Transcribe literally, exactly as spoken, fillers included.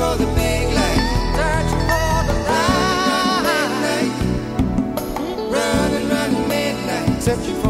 for the big light, searching for the light. Running, running midnight, searching for